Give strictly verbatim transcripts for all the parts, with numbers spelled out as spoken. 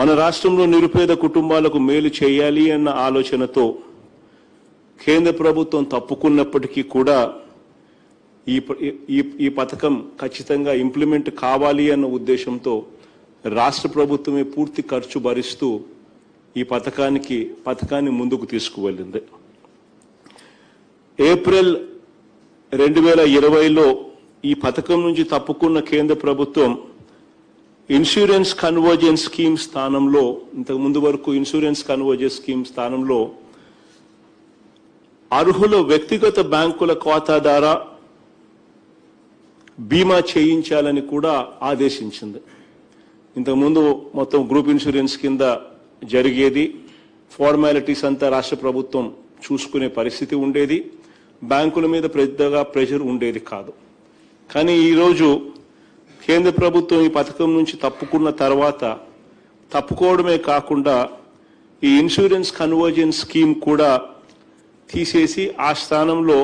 మన రాష్ట్రంలో నిరుపేద కుటుంబాలకు మేలు చేయాలి అన్న ఆలోచనతో కేంద్ర ప్రభుత్వం తప్పుకున్నప్పటికీ కూడా ఈ ఈ పథకం ఖచ్చితంగా ఇంప్లిమెంట్ కావాలి అన్న ఉద్దేశంతో రాష్ట్ర ప్రభుత్వమే పూర్తి ఖర్చు భరిస్తూ ఈ పథకానికి పథకాన్ని ముందుకు తీసుకువెళ్ళింది. ఏప్రిల్ రెండు వేల ఇరవైలో ఈ పథకం నుంచి తప్పుకున్న కేంద్ర ప్రభుత్వం ఇన్సూరెన్స్ కన్వర్జెన్స్ స్కీమ్ స్థానంలో, ఇంతకు ముందు వరకు ఇన్సూరెన్స్ కన్వర్జెన్స్ స్కీమ్ స్థానంలో అర్హుల వ్యక్తిగత బ్యాంకుల ఖాతాదారు బీమా చేయించాలని కూడా ఆదేశించింది. ఇంతకుముందు మొత్తం గ్రూప్ ఇన్సూరెన్స్ కింద జరిగేది, ఫార్మాలిటీస్ అంతా రాష్ట్ర ప్రభుత్వం చూసుకునే పరిస్థితి ఉండేది, బ్యాంకుల మీద పెద్దగా ప్రెషర్ ఉండేది కాదు. కానీ ఈరోజు కేంద్ర ప్రభుత్వం ఈ పథకం నుంచి తప్పుకున్న తర్వాత తప్పుకోవడమే కాకుండా ఈ ఇన్సూరెన్స్ కన్వర్జెన్స్ స్కీమ్ కూడా తీసేసి ఆ స్థానంలో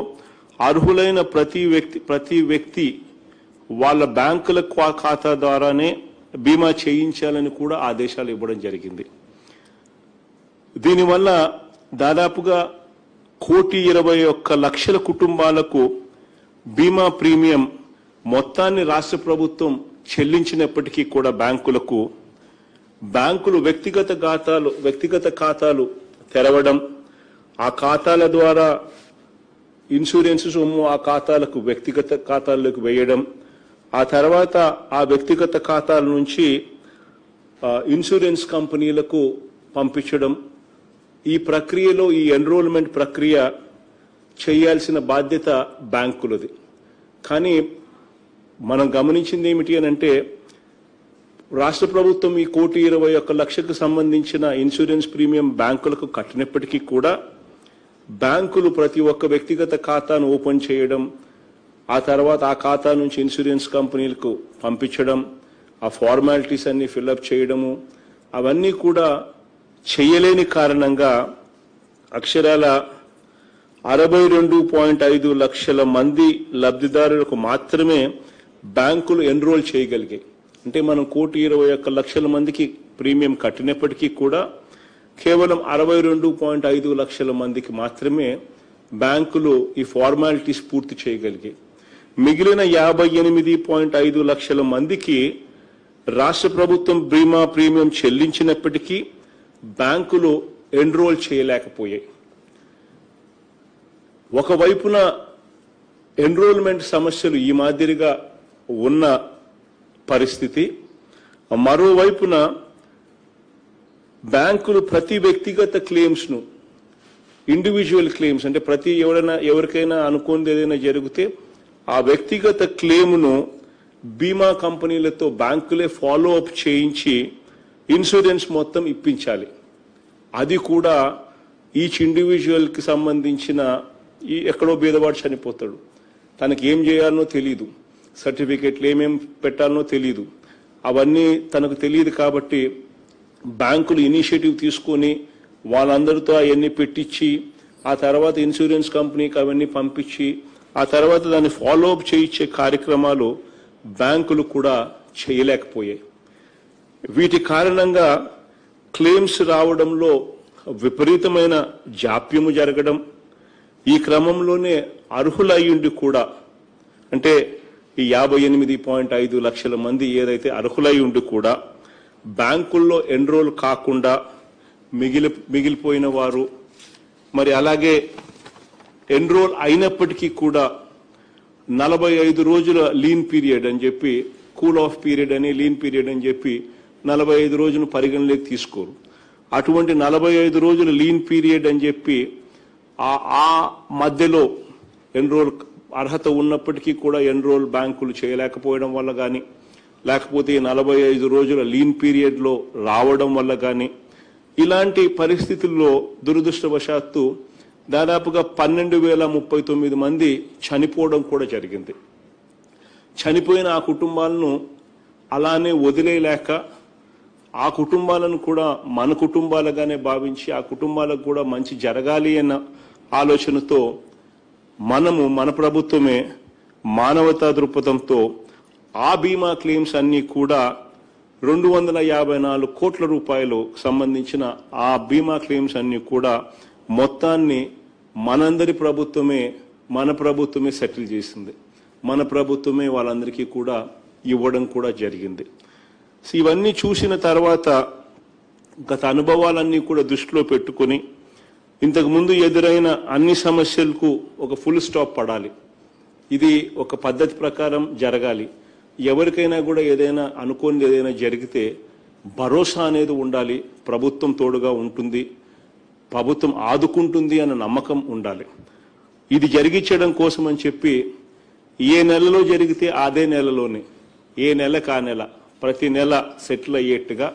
అర్హులైన ప్రతి వ్యక్తి ప్రతి వ్యక్తి వాళ్ళ బ్యాంకుల ఖాతా ద్వారానే బీమా చేయించాలని కూడా ఆదేశాలు ఇవ్వడం జరిగింది. దీనివల్ల దాదాపుగా కోటి ఇరవై ఒక్క లక్షల కుటుంబాలకు బీమా ప్రీమియం మొత్తాన్ని రాష్ట్ర ప్రభుత్వం చెల్లించినప్పటికీ కూడా బ్యాంకులకు బ్యాంకులు వ్యక్తిగత ఖాతాలు వ్యక్తిగత ఖాతాలు తెరవడం, ఆ ఖాతాల ద్వారా ఇన్సూరెన్స్ సొమ్ము ఆ ఖాతాలకు వ్యక్తిగత ఖాతాల్లోకి వేయడం, ఆ తర్వాత ఆ వ్యక్తిగత ఖాతాల నుంచి ఇన్సూరెన్స్ కంపెనీలకు పంపించడం, ఈ ప్రక్రియలో ఈ ఎన్రోల్మెంట్ ప్రక్రియ చేయాల్సిన బాధ్యత బ్యాంకులది. కానీ మనం గమనించింది ఏమిటి అని అంటే, రాష్ట్ర ప్రభుత్వం ఈ కోటి ఇరవై ఒక్క లక్షకు సంబంధించిన ఇన్సూరెన్స్ ప్రీమియం బ్యాంకులకు కట్టినప్పటికీ కూడా బ్యాంకులు ప్రతి ఒక్క వ్యక్తిగత ఖాతాను ఓపెన్ చేయడం, ఆ తర్వాత ఆ ఖాతా నుంచి ఇన్సూరెన్స్ కంపెనీలకు పంపించడం, ఆ ఫార్మాలిటీస్ అన్ని ఫిల్అప్ చేయడము, అవన్నీ కూడా చేయలేని కారణంగా అక్షరాల అరవై రెండు పాయింట్ ఐదు లక్షల మంది లబ్ధిదారులకు మాత్రమే బ్యాంకులు ఎన్రోల్ చేయగలిగాయి. అంటే మనం కోటి ఇరవై ఒక్క లక్షల మందికి ప్రీమియం కట్టినప్పటికీ కూడా కేవలం అరవై రెండు పాయింట్ ఐదు లక్షల మందికి మాత్రమే బ్యాంకులు ఈ ఫార్మాలిటీస్ పూర్తి చేయగలిగాయి. మిగిలిన యాభై ఎనిమిది పాయింట్ ఐదు లక్షల మందికి రాష్ట్ర ప్రభుత్వం బీమా ప్రీమియం చెల్లించినప్పటికీ బ్యాంకులు ఎన్రోల్ చేయలేకపోయాయి. ఒకవైపున ఎన్రోల్మెంట్ సమస్యలు ఈ మాదిరిగా ఉన్న పరిస్థితి, మరోవైపున బ్యాంకులు ప్రతి వ్యక్తిగత క్లెయిమ్స్ను ఇండివిజువల్ క్లెయిమ్స్ అంటే ప్రతి ఎవరైనా ఎవరికైనా అనుకోనిది ఏదైనా జరిగితే ఆ వ్యక్తిగత క్లెయిమ్ను బీమా కంపెనీలతో బ్యాంకులే ఫాలో అప్ చేయించి ఇన్సూరెన్స్ మొత్తం ఇప్పించాలి. అది కూడా ఈచ్ ఇండివిజువల్కి సంబంధించిన ఈ ఎక్కడో బీదవాడు చనిపోతాడు, తనకి ఏం చేయాలనో తెలీదు, సర్టిఫికేట్లు ఏమేం పెట్టాలనో తెలీదు, అవన్నీ తనకు తెలియదు. కాబట్టి బ్యాంకులు ఇనిషియేటివ్ తీసుకొని వాళ్ళందరితో అవన్నీ పెట్టించి ఆ తర్వాత ఇన్సూరెన్స్ కంపెనీకి అవన్నీ పంపించి ఆ తర్వాత దాన్ని ఫాలో అప్ చేయించే కార్యక్రమాలు బ్యాంకులు కూడా చేయలేకపోయాయి. వీటి కారణంగా క్లెయిమ్స్ రావడంలో విపరీతమైన జాప్యము జరగడం, ఈ క్రమంలోనే అర్హులయ్యుండి కూడా అంటే ఈ యాభై ఎనిమిది పాయింట్ ఐదు లక్షల మంది ఏదైతే అర్హులయ్యుండి కూడా బ్యాంకుల్లో ఎన్రోల్ కాకుండా మిగిలి మిగిలిపోయిన వారు, మరి అలాగే ఎన్రోల్ అయినప్పటికీ కూడా నలభై ఐదు రోజుల లీన్ పీరియడ్ అని చెప్పి, కూల్ ఆఫ్ పీరియడ్ అని లీన్ పీరియడ్ అని చెప్పి నలభై ఐదు రోజులు పరిగణలోకి తీసుకోరు. అటువంటి నలభై ఐదు రోజుల లీన్ పీరియడ్ అని చెప్పి ఆ మధ్యలో ఎన్రోల్ అర్హత ఉన్నప్పటికీ కూడా ఎన్రోల్ బ్యాంకులు చేయలేకపోవడం వల్ల కానీ, లేకపోతే నలభై ఐదు రోజుల లీన్ పీరియడ్లో రావడం వల్ల కానీ, ఇలాంటి పరిస్థితుల్లో దురదృష్టవశాత్తు దాదాపుగా పన్నెండు వేల ముప్పై తొమ్మిది మంది చనిపోవడం కూడా జరిగింది. చనిపోయిన ఆ కుటుంబాలను అలానే వదిలేయలేక ఆ కుటుంబాలను కూడా మన కుటుంబాలుగానే భావించి ఆ కుటుంబాలకు కూడా మంచి జరగాలి అన్న ఆలోచనతో మనము మన ప్రభుత్వమే మానవతా దృక్పథంతో ఆ బీమా క్లెయిమ్స్ అన్నీ కూడా రెండు వందల యాభై నాలుగు కోట్ల రూపాయలు సంబంధించిన ఆ బీమా క్లెయిమ్స్ అన్ని కూడా మొత్తాన్ని మనందరి ప్రభుత్వమే మన ప్రభుత్వమే సెటిల్ చేసింది. మన ప్రభుత్వమే వాళ్ళందరికీ కూడా ఇవ్వడం కూడా జరిగింది. సో ఇవన్నీ చూసిన తర్వాత గత అనుభవాలన్నీ కూడా దృష్టిలో పెట్టుకుని ఇంతకుముందు ఎదురైన అన్ని సమస్యలకు ఒక ఫుల్ స్టాప్ పడాలి. ఇది ఒక పద్ధతి ప్రకారం జరగాలి. ఎవరికైనా కూడా ఏదైనా అనుకోని ఏదైనా జరిగితే భరోసా అనేది ఉండాలి. ప్రభుత్వం తోడుగా ఉంటుంది, ప్రభుత్వం ఆదుకుంటుంది అన్న నమ్మకం ఉండాలి. ఇది జరిగించడం కోసం అని చెప్పి ఏ నెలలో జరిగితే అదే నెలలోనే ఏ నెలకు ఆ నెల ప్రతి నెల సెటిల్ అయ్యేట్టుగా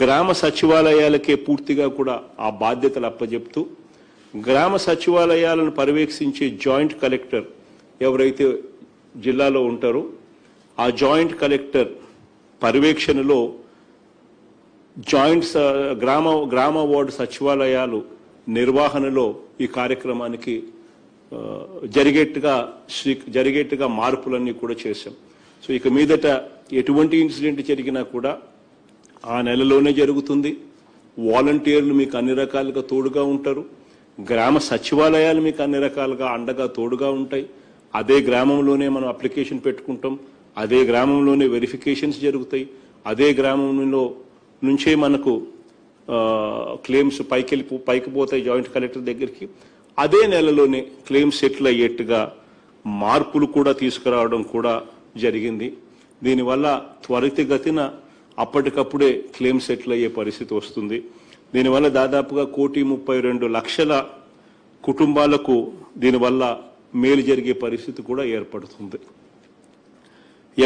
గ్రామ సచివాలయాలకే పూర్తిగా కూడా ఆ బాధ్యతలు అప్పజెప్తూ గ్రామ సచివాలయాలను పర్యవేక్షించే జాయింట్ కలెక్టర్ ఎవరైతే జిల్లాలో ఉంటారో ఆ జాయింట్ కలెక్టర్ పర్యవేక్షణలో జాయింట్ గ్రామ గ్రామ వార్డు సచివాలయాలు నిర్వహణలో ఈ కార్యక్రమానికి జరిగేట్టుగా జరిగేట్టుగా మార్పులన్నీ కూడా చేశాం. సో ఇక మీదట ఎటువంటి ఇన్సిడెంట్ జరిగినా కూడా ఆ నెలలోనే జరుగుతుంది. వాలంటీర్లు మీకు అన్ని రకాలుగా తోడుగా ఉంటారు. గ్రామ సచివాలయాలు మీకు అన్ని రకాలుగా అండగా తోడుగా ఉంటాయి. అదే గ్రామంలోనే మనం అప్లికేషన్ పెట్టుకుంటాం, అదే గ్రామంలోనే వెరిఫికేషన్స్ జరుగుతాయి, అదే గ్రామంలో నుంచే మనకు క్లెయిమ్స్ పైకి వెళ్ళి పైకి పోతాయి జాయింట్ కలెక్టర్ దగ్గరికి. అదే నెలలోనే క్లెయిమ్స్ సెటిల్ అయ్యేట్టుగా మార్పులు కూడా తీసుకురావడం కూడా జరిగింది. దీనివల్ల త్వరితగతిన అప్పటికప్పుడే క్లెయిమ్ సెటిల్ అయ్యే పరిస్థితి వస్తుంది. దీనివల్ల దాదాపుగా కోటి ముప్పై రెండు లక్షల కుటుంబాలకు దీనివల్ల మేలు జరిగే పరిస్థితి కూడా ఏర్పడుతుంది.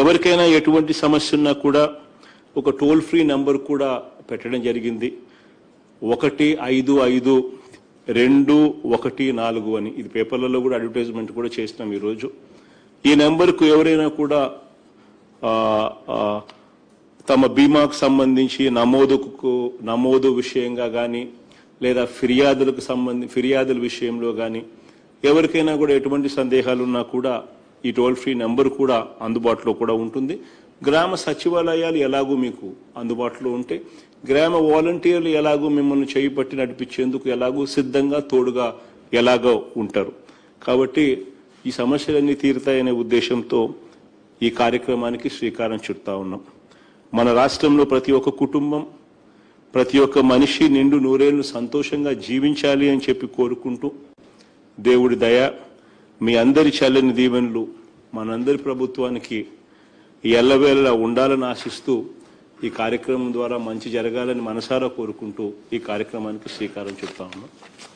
ఎవరికైనా ఎటువంటి సమస్య ఉన్నా కూడా ఒక టోల్ ఫ్రీ నెంబర్ కూడా పెట్టడం జరిగింది. ఒకటి ఐదు ఐదు రెండు ఒకటి నాలుగు అని ఇది పేపర్లలో కూడా అడ్వర్టైజ్మెంట్ కూడా చేసినాం ఈరోజు. ఈ నెంబర్కు ఎవరైనా కూడా తమ బీమాకు సంబంధించి నమోదుకు నమోదు విషయంగా కానీ లేదా ఫిర్యాదులకు సంబంధించి ఫిర్యాదుల విషయంలో కానీ ఎవరికైనా కూడా ఎటువంటి సందేహాలున్నా కూడా ఈ టోల్ ఫ్రీ నెంబర్ కూడా అందుబాటులో కూడా ఉంటుంది. గ్రామ సచివాలయాలు ఎలాగూ మీకు అందుబాటులో ఉంటే గ్రామ వాలంటీర్లు ఎలాగూ మిమ్మల్ని చేయి పట్టి నడిపించేందుకు ఎలాగూ సిద్ధంగా తోడుగా ఎలాగో ఉంటారు. కాబట్టి ఈ సమస్యలన్నీ తీరుతాయనే ఉద్దేశంతో ఈ కార్యక్రమానికి శ్రీకారం చుడతా ఉన్నాం. మన రాష్ట్రంలో ప్రతి ఒక్క కుటుంబం ప్రతి ఒక్క మనిషి నిండు నూరేళ్లు సంతోషంగా జీవించాలి అని చెప్పి కోరుకుంటూ దేవుడి దయ మీ అందరి చల్లని దీవెనలు మనందరి ప్రభుత్వానికి ఎల్లవేళలా ఉండాలని ఆశిస్తూ ఈ కార్యక్రమం ద్వారా మంచి జరగాలని మనసారా కోరుకుంటూ ఈ కార్యక్రమానికి శ్రీకారం చుడతా ఉన్నాం.